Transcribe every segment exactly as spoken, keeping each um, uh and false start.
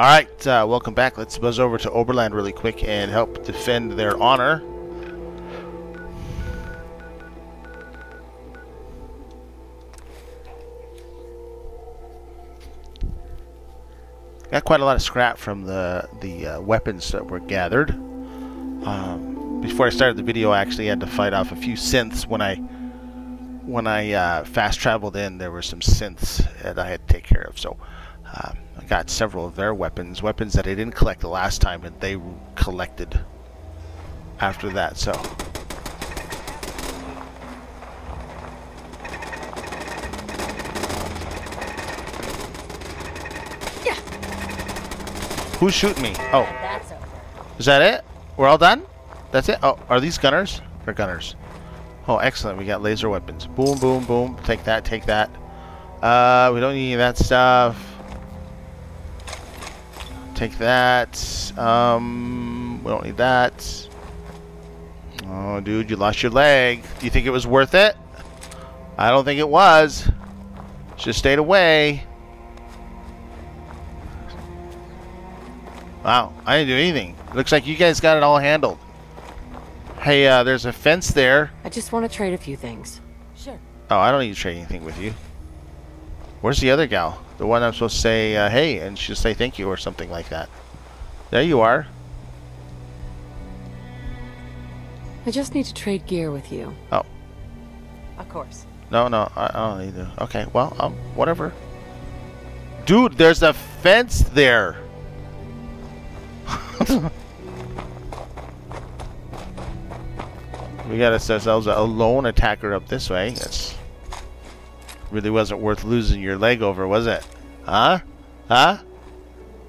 Alright, uh, welcome back. Let's buzz over to Oberland really quick and help defend their honor. Got quite a lot of scrap from the, the uh, weapons that were gathered. Um, before I started the video, I actually had to fight off a few synths. When I when I uh, fast traveled in, there were some synths that I had to take care of. So um, I got several of their weapons, weapons that I didn't collect the last time, and they collected after that. So yeah. Who's shooting me? Oh, that's over. Is that it? We're all done? That's it? Oh, are these gunners? They're gunners. Oh, excellent. We got laser weapons. Boom, boom, boom. Take that, take that. Uh, we don't need any of that stuff. Take that. Um, we don't need that. Oh, dude, you lost your leg. Do you think it was worth it? I don't think it was. Just stayed away. Wow, I didn't do anything. Looks like you guys got it all handled. Hey, uh, there's a fence there. I just want to trade a few things. Sure. Oh, I don't need to trade anything with you. Where's the other gal? The one I'm supposed to say, uh, hey, and she'll say thank you or something like that. There you are. I just need to trade gear with you. Oh. Of course. No, no, I, I don't need to. Okay, well, um, whatever. Dude, there's a fence there. We got ourselves a lone attacker up this way. That's really wasn't worth losing your leg over, was it? Huh? Huh?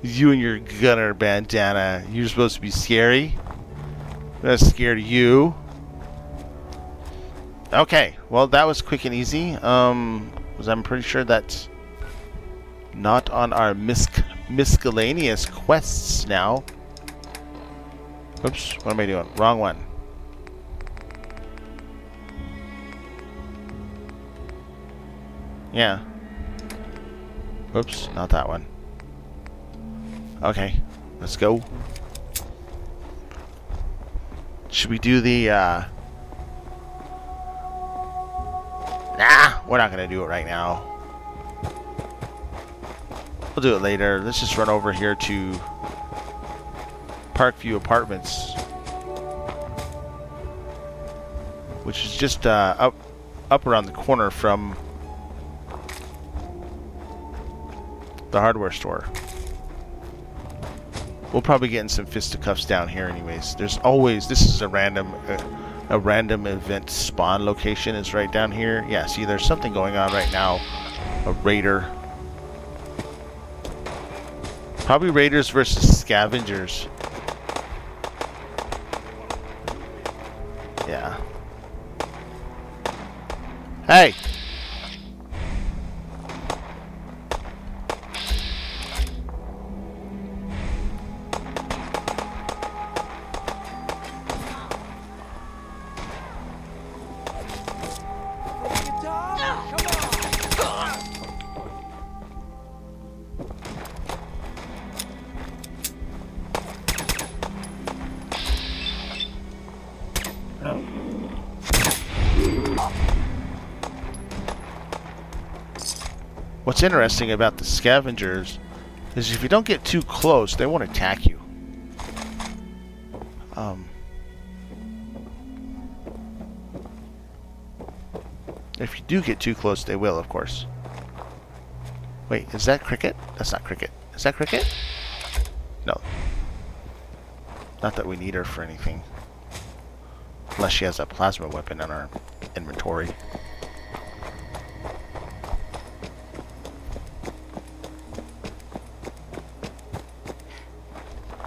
You and your gunner bandana. You're supposed to be scary. I'm not scared of you. Okay. Well, that was quick and easy. Um, because I'm pretty sure that's not on our mis miscellaneous quests now. Oops. What am I doing? Wrong one. Yeah. Oops, not that one. Okay, let's go. Should we do the, uh... Nah, we're not gonna do it right now. We'll do it later. Let's just run over here to Parkview Apartments, which is just, uh, up, up around the corner from the hardware store. We'll probably get in some fisticuffs down here anyways. There's always, this is a random uh, a random event spawn location is right down here. Yeah, see, there's something going on right now. A raider. Probably raiders versus scavengers. Yeah. Hey! What's interesting about the scavengers is if you don't get too close, they won't attack you. Um, if you do get too close, they will, of course. Wait, is that Cricket? That's not Cricket. Is that Cricket? No. Not that we need her for anything. Unless she has a plasma weapon in her inventory.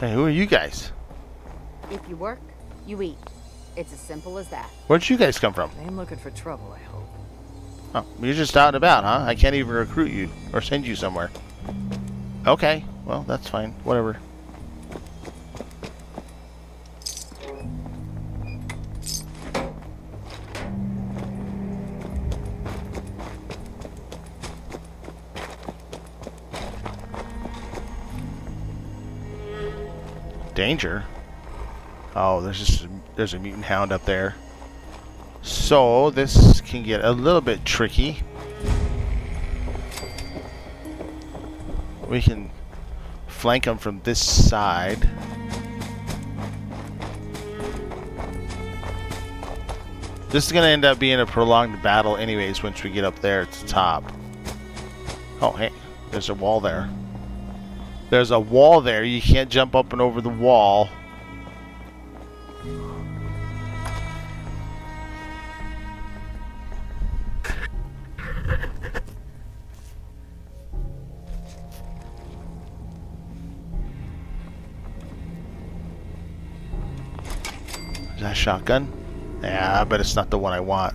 Hey, who are you guys? If you work, you eat. It's as simple as that. Where'd you guys come from? I ain't looking for trouble, I hope. Oh, you're just out and about, huh? I can't even recruit you or send you somewhere. Okay, well, that's fine. Whatever. Danger? Oh, there's just there's a mutant hound up there. So this can get a little bit tricky. We can flank them from this side. This is going to end up being a prolonged battle anyways once we get up there at the top. Oh, hey, there's a wall there. There's a wall there. You can't jump up and over the wall. Is that a shotgun? Yeah, I bet it's not the one I want.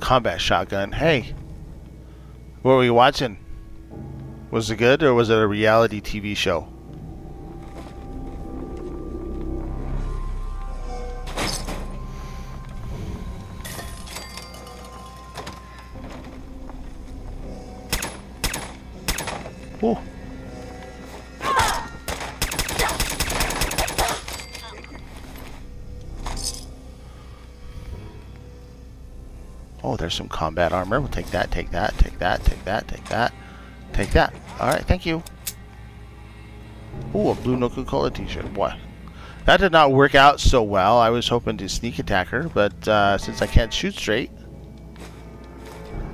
Combat shotgun. Hey, what were we watching? Was it good or was it a reality T V show? Ooh. Oh, there's some combat armor. We'll take that, take that, take that, take that, take that, take that. Alright, thank you. Ooh, a blue Nuka-Cola t-shirt. What? That did not work out so well. I was hoping to sneak attack her, but uh, since I can't shoot straight,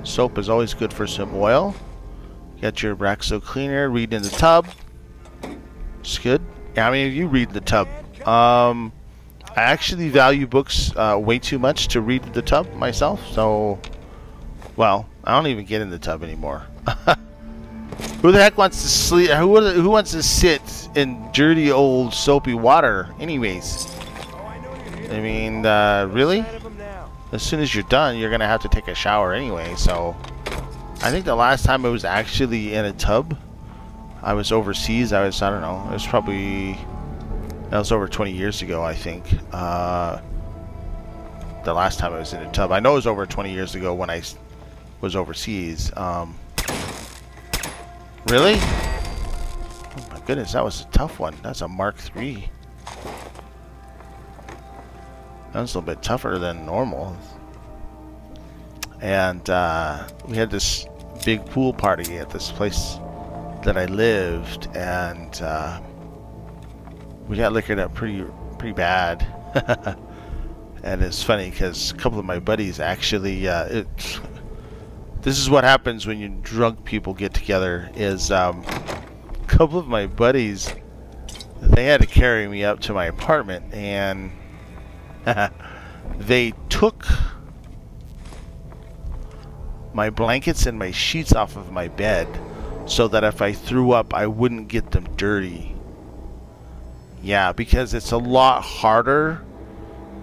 soap is always good for some oil. Get your Braxo cleaner, read in the tub. It's good. How many of you read in the tub? Um... I actually value books uh, way too much to read in the tub myself, so... Well, I don't even get in the tub anymore. Who the heck wants to sleep? Who, who wants to sit in dirty old soapy water anyways? I mean, uh, really? As soon as you're done, you're going to have to take a shower anyway, so... I think the last time I was actually in a tub, I was overseas. I was, I don't know, it was probably... That was over twenty years ago, I think. Uh, the last time I was in a tub. I know it was over twenty years ago when I was overseas. Um, really? Oh my goodness, that was a tough one. That's a Mark three. That was a little bit tougher than normal. And uh, we had this big pool party at this place that I lived, and... Uh, we got liquored up pretty, pretty bad, and it's funny because a couple of my buddies actually. Uh, it, this is what happens when you drunk people get together. Is um, a couple of my buddies, they had to carry me up to my apartment, and they took my blankets and my sheets off of my bed, so that if I threw up, I wouldn't get them dirty. Yeah, because it's a lot harder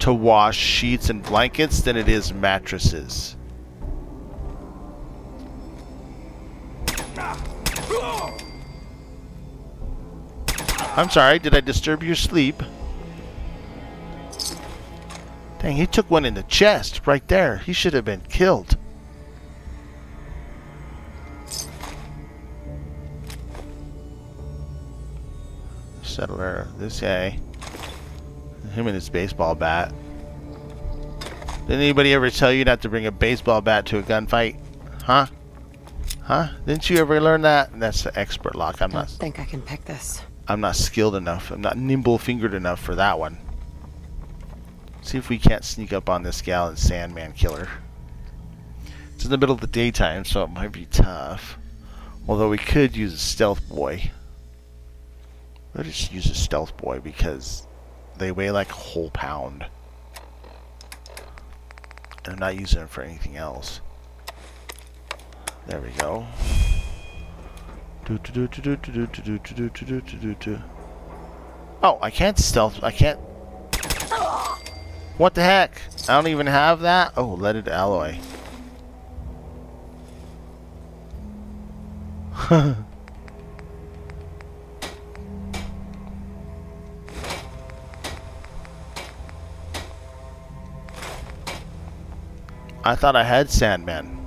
to wash sheets and blankets than it is mattresses. I'm sorry, did I disturb your sleep? Dang, he took one in the chest right there. He should have been killed. Settler, this guy, him and his baseball bat. Did anybody ever tell you not to bring a baseball bat to a gunfight? Huh? Huh? Didn't you ever learn that? And that's the expert lock. I'm I not. Think I can pick this. I'm not skilled enough. I'm not nimble-fingered enough for that one. See if we can't sneak up on this gal and Sandman killer. It's in the middle of the daytime, so it might be tough. Although we could use a stealth boy. Let's just use a stealth boy because they weigh like a whole pound. And I'm not using them for anything else. There we go. Oh, I can't stealth. I can't. What the heck? I don't even have that. Oh, leaded alloy. Huh. I thought I had Sandman.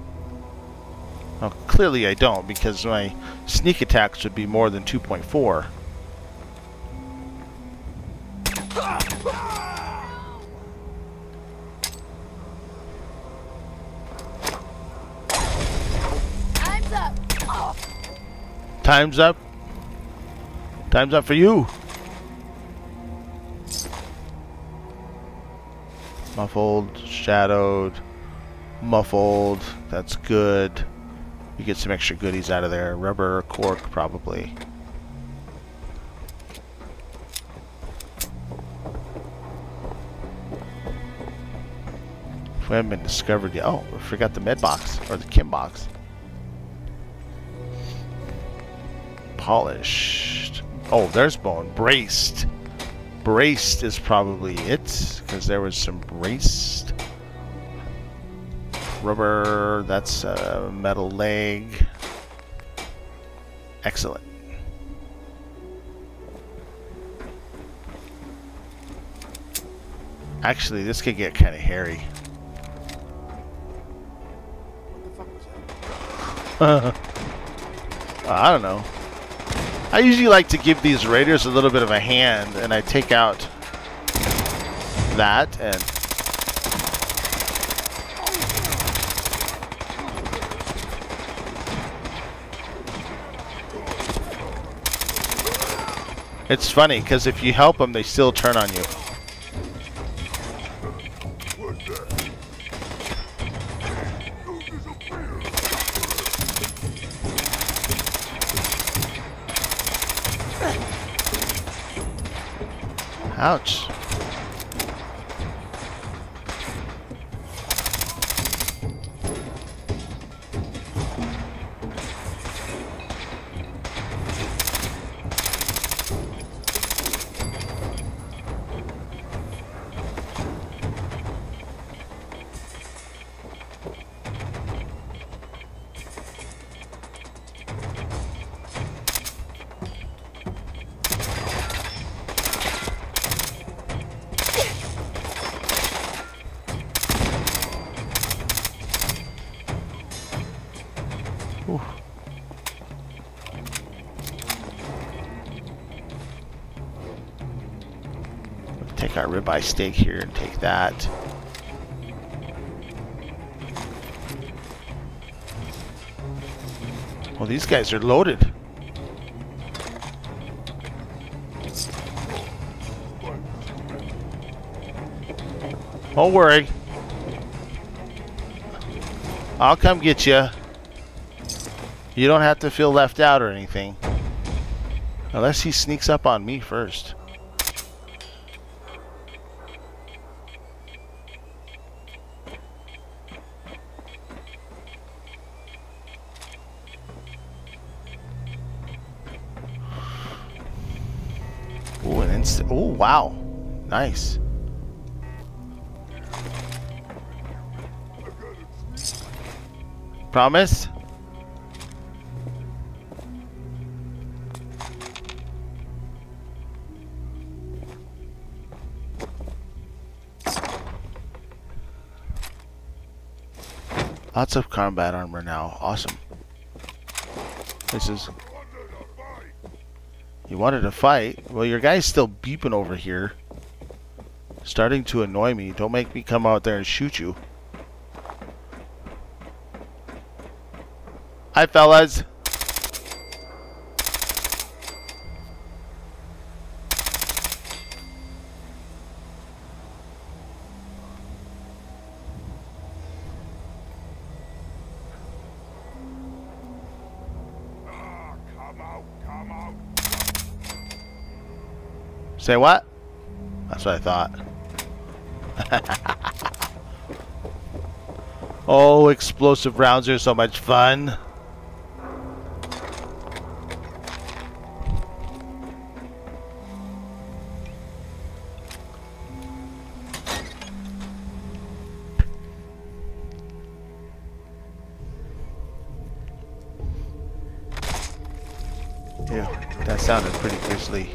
Well, clearly I don't, because my sneak attacks would be more than two point four. Time's up. Time's up for you. Muffled, shadowed, muffled. That's good. You get some extra goodies out of there. Rubber, cork, probably. We haven't been discovered yet. Oh, I forgot the med box or the chem box. Polished. Oh, there's bone. Braced. Braced is probably it, because there was some braced rubber. That's a metal leg. Excellent. Actually, this could get kind of hairy. Uh, I don't know. I usually like to give these raiders a little bit of a hand, and I take out that and it's funny because if you help them, they still turn on you. Ouch. Ribeye steak here and take that. Well, these guys are loaded. Don't worry. I'll come get you. You don't have to feel left out or anything. Unless he sneaks up on me first. Wow, nice. Promise? Lots of combat armor now. Awesome. This is... You wanted to fight? Well, your guy's still beeping over here. Starting to annoy me. Don't make me come out there and shoot you. Hi, fellas. Say what? That's what I thought. Oh, explosive rounds are so much fun. Yeah, that sounded pretty grisly.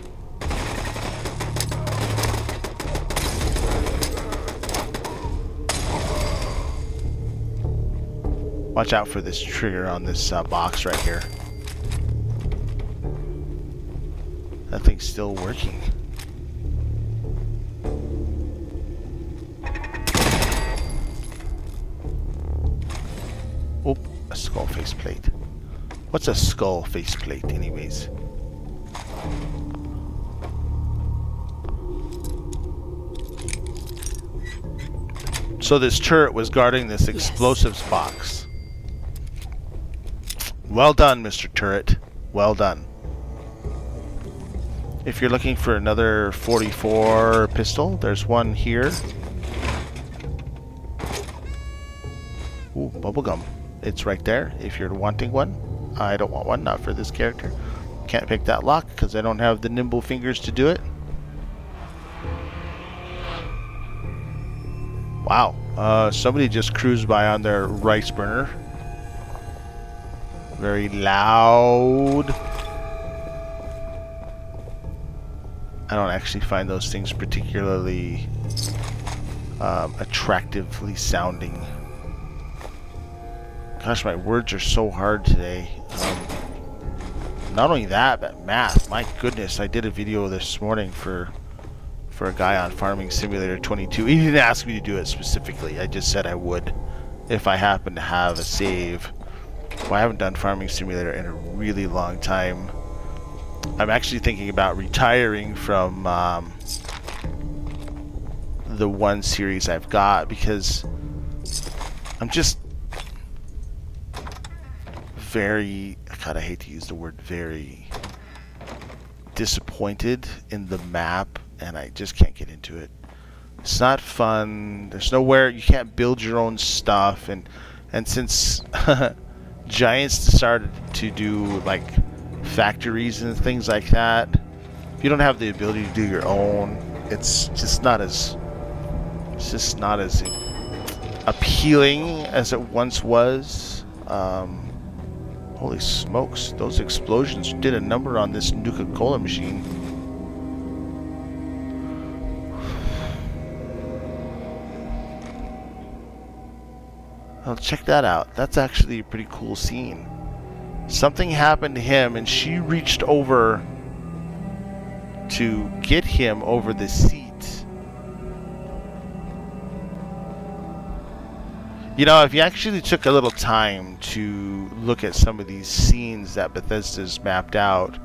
Watch out for this trigger on this uh, box right here. That thing's still working. Oop, a skull faceplate. What's a skull faceplate, anyways? So this turret was guarding this explosives yes. box. Well done, Mister Turret. Well done. If you're looking for another forty-four pistol, there's one here. Ooh, bubblegum. It's right there if you're wanting one. I don't want one, not for this character. Can't pick that lock because I don't have the nimble fingers to do it. Wow, uh, somebody just cruised by on their rice burner. Very loud. I don't actually find those things particularly um, attractively sounding. Gosh, my words are so hard today. Um, not only that, but math. My goodness, I did a video this morning for for a guy on Farming Simulator twenty-two. He didn't ask me to do it specifically. I just said I would if I happen to have a save. Well, I haven't done Farming Simulator in a really long time. I'm actually thinking about retiring from um, the one series I've got because I'm just very, God, I hate to use the word very, disappointed in the map, and I just can't get into it. It's not fun. There's nowhere, you can't build your own stuff, and and since Giants started to do like factories and things like that, if you don't have the ability to do your own, it's just not as it's just not as appealing as it once was. Um, Holy smokes, those explosions did a number on this Nuka-Cola machine. Well, check that out. That's actually a pretty cool scene. Something happened to him and she reached over to get him over the seat. You know, if you actually took a little time to look at some of these scenes that Bethesda's mapped out,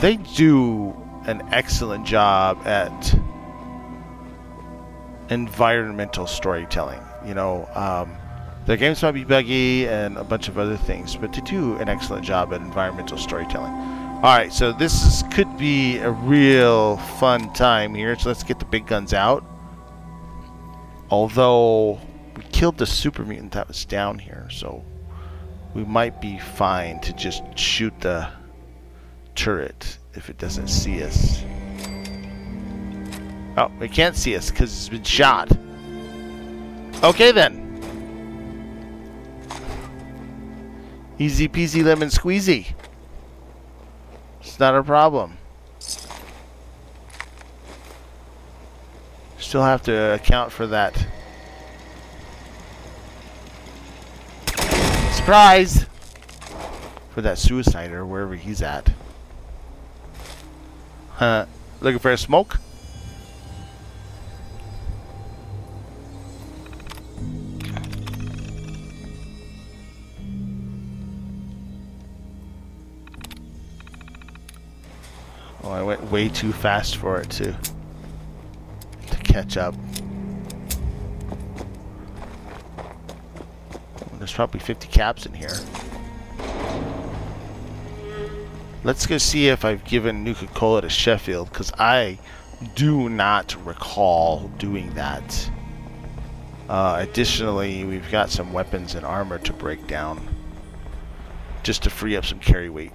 they do an excellent job at environmental storytelling. You know, um, their games might be buggy and a bunch of other things, but they do an excellent job at environmental storytelling. Alright, so this is, could be a real fun time here, so let's get the big guns out. Although... we killed the super mutant that was down here, so we might be fine to just shoot the turret if it doesn't see us. Oh, it can't see us because it's been shot. Okay then. Easy peasy lemon squeezy. It's not a problem. Still have to account for that. Surprise! For that suicider, wherever he's at. Huh. Looking for a smoke? Oh, I went way too fast for it to, to catch up. There's probably fifty caps in here. Let's go see if I've given Nuka-Cola to Sheffield, because I do not recall doing that. Uh, additionally, we've got some weapons and armor to break down, just to free up some carry weight.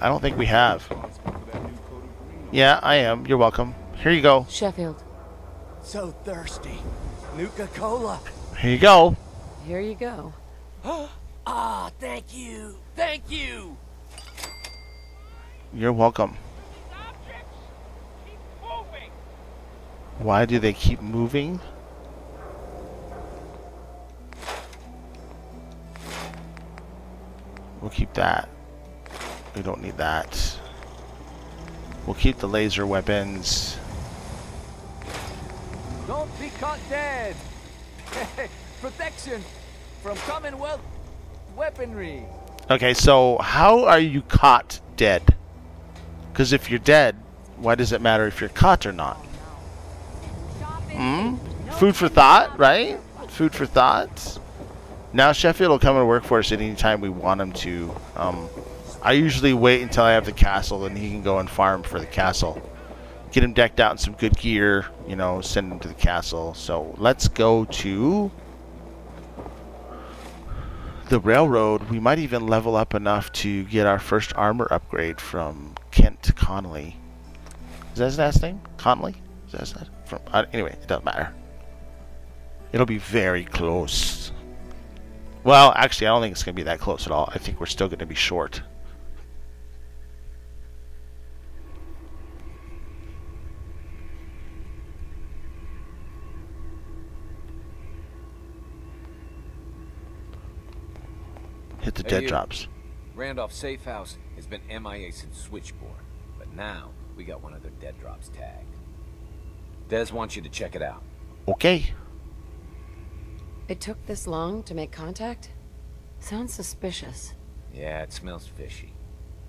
I don't think we have. Yeah, I am. You're welcome. Here you go. Sheffield. So thirsty. Nuka-Cola. Here you go. Here you go. Ah, thank you. Thank you. You're welcome. Why do they keep moving? We'll keep that. We don't need that. We'll keep the laser weapons. Don't be caught dead. Protection from Commonwealth weaponry. Okay, so how are you caught dead? Because if you're dead, why does it matter if you're caught or not? Mm? Food for thought, right? Food for thought. Now Sheffield will come and work for us anytime we want him to. Um, I usually wait until I have the castle, and he can go and farm for the castle. Get him decked out in some good gear, you know, send him to the castle. So let's go to the railroad. We might even level up enough to get our first armor upgrade from Kent Connolly. Is that his last name? Connolly? Is that his last name? From, uh, anyway, it doesn't matter. It'll be very close. Well, actually, I don't think it's going to be that close at all. I think we're still going to be short. Hit the hey dead you. drops. Randolph's safe house has been M I A since Switchboard, but now we got one of their dead drops tagged. Des wants you to check it out. Okay. It took this long to make contact? Sounds suspicious. Yeah, it smells fishy.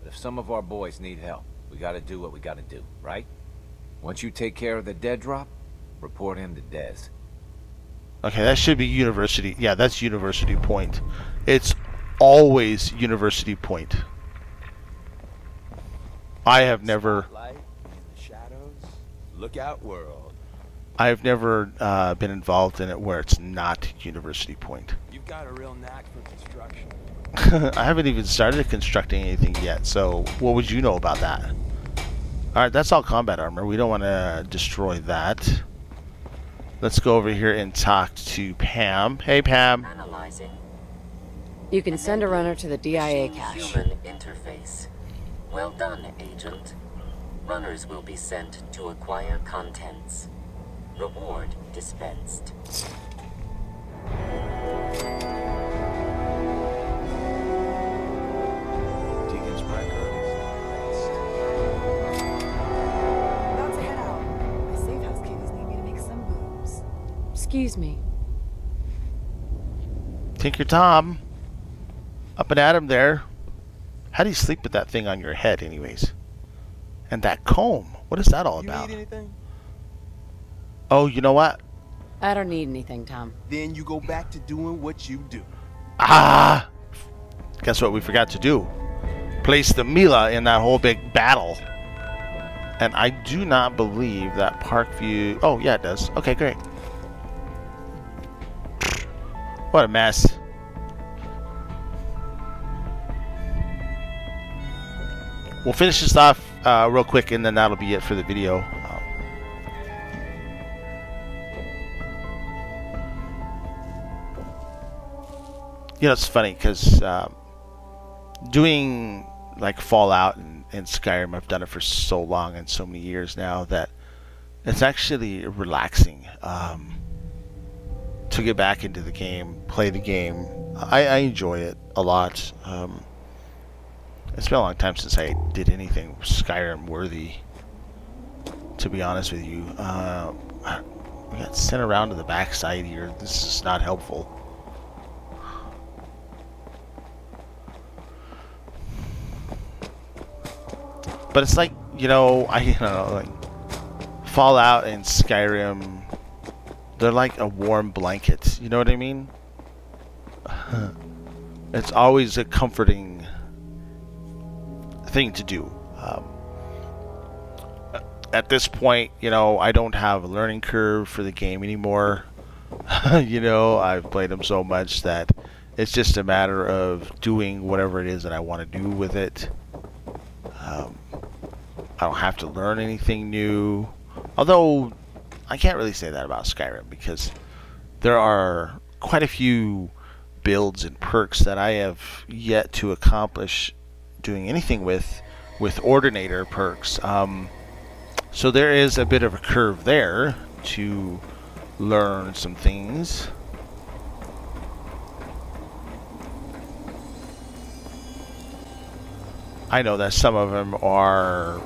But if some of our boys need help, we gotta do what we gotta do, right? Once you take care of the dead drop, report in to Des. Okay, that should be University. Yeah, that's University Point. It's always University Point. I have never... Look out, world. I've never uh, been involved in it where it's not University Point. You've got a real knack for construction. I haven't even started constructing anything yet, so what would you know about that? Alright, that's all combat armor. We don't want to destroy that. Let's go over here and talk to Pam. Hey, Pam. Analyzing. You can send a runner to the D I A cache. Human interface. Well done, agent. Runners will be sent to acquire contents. Reward dispensed. Deacon's record is about to head out. My safe house kiddies need me to make some moves. Excuse me. Tinker Tom. Up and at him there. How do you sleep with that thing on your head anyways? And that comb. What is that all about? You need anything? Oh, you know what? I don't need anything, Tom. Then you go back to doing what you do. Ah! Guess what we forgot to do? Place the Mila in that whole big battle. And I do not believe that Parkview... Oh, yeah, it does. Okay, great. What a mess. We'll finish this off Uh, real quick, and then that'll be it for the video. Um, you know, it's funny because um, doing like Fallout and, and Skyrim, I've done it for so long and so many years now that it's actually relaxing um, to get back into the game, play the game. I, I enjoy it a lot. Um, It's been a long time since I did anything Skyrim worthy, to be honest with you. Uh, we got sent around to the backside here. This is not helpful. But it's like, you know, I you know, like Fallout and Skyrim, they're like a warm blanket. You know what I mean? It's always a comforting thing to do. Um, at this point, you know, I don't have a learning curve for the game anymore. You know, I've played them so much that it's just a matter of doing whatever it is that I want to do with it. Um, I don't have to learn anything new. Although, I can't really say that about Skyrim because there are quite a few builds and perks that I have yet to accomplish doing anything with, with Ordinator perks. Um, so there is a bit of a curve there to learn some things. I know that some of them are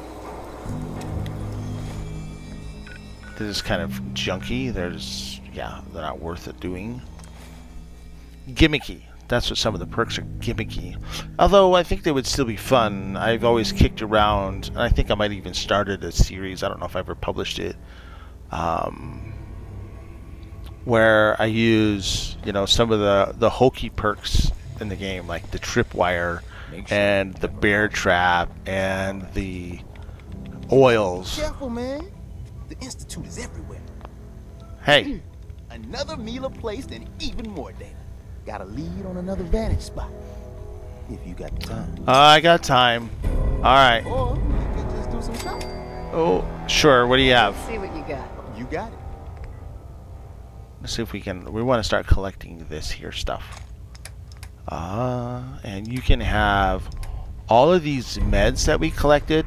this is kind of junky. There's yeah, they're not worth it doing. Gimmicky. That's what some of the perks are, gimmicky. Although I think they would still be fun. I've always kicked around, and I think I might even started a series. I don't know if I ever published it, um, where I use you know some of the the hokey perks in the game, like the tripwire. And the bear trap and the oils. Careful, man. The Institute is everywhere. Hey. Another Mila placed and even more data. Got a lead on another vantage spot. If you got time. Uh, I got time. All right. Or you could just do some shopping. Oh, sure. What do you have? Let's see what you got. You got it. Let's see if we can. We want to start collecting this here stuff. Uh, and you can have all of these meds that we collected.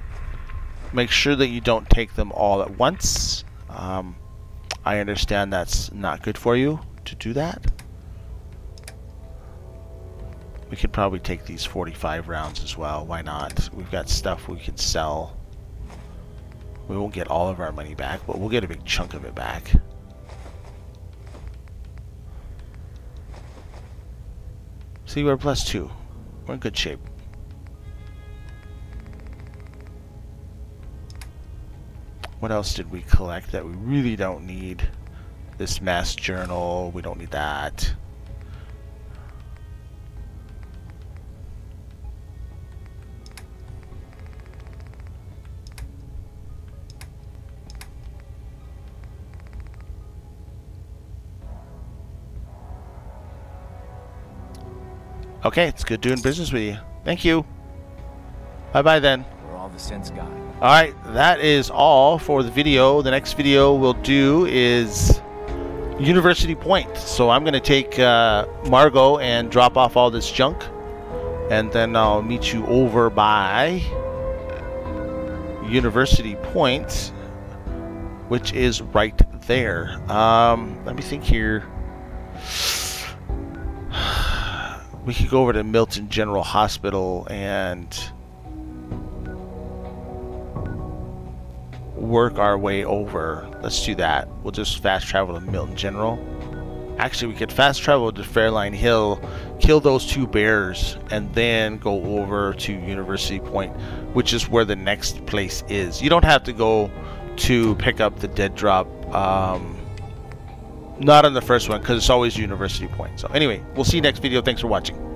Make sure that you don't take them all at once. Um, I understand that's not good for you to do that. We could probably take these forty-five rounds as well. Why not? We've got stuff we can sell. We won't get all of our money back, but we'll get a big chunk of it back. See, we're plus two. We're in good shape. What else did we collect that we really don't need? This mass journal, we don't need that. Okay, it's good doing business with you. Thank you. Bye-bye then. We're all the sense guy. All right, that is all for the video. The next video we'll do is University Point. So I'm going to take uh, Margo and drop off all this junk. And then I'll meet you over by University Point, which is right there. Um, let me think here. We could go over to Milton General Hospital and work our way over. Let's do that. We'll just fast travel to Milton General. Actually, we could fast travel to Fairline Hill, kill those two bears, and then go over to University Point, which is where the next place is. You don't have to go to pick up the dead drop. Um, Not on the first one, because it's always University Point. So anyway, we'll see you next video. Thanks for watching.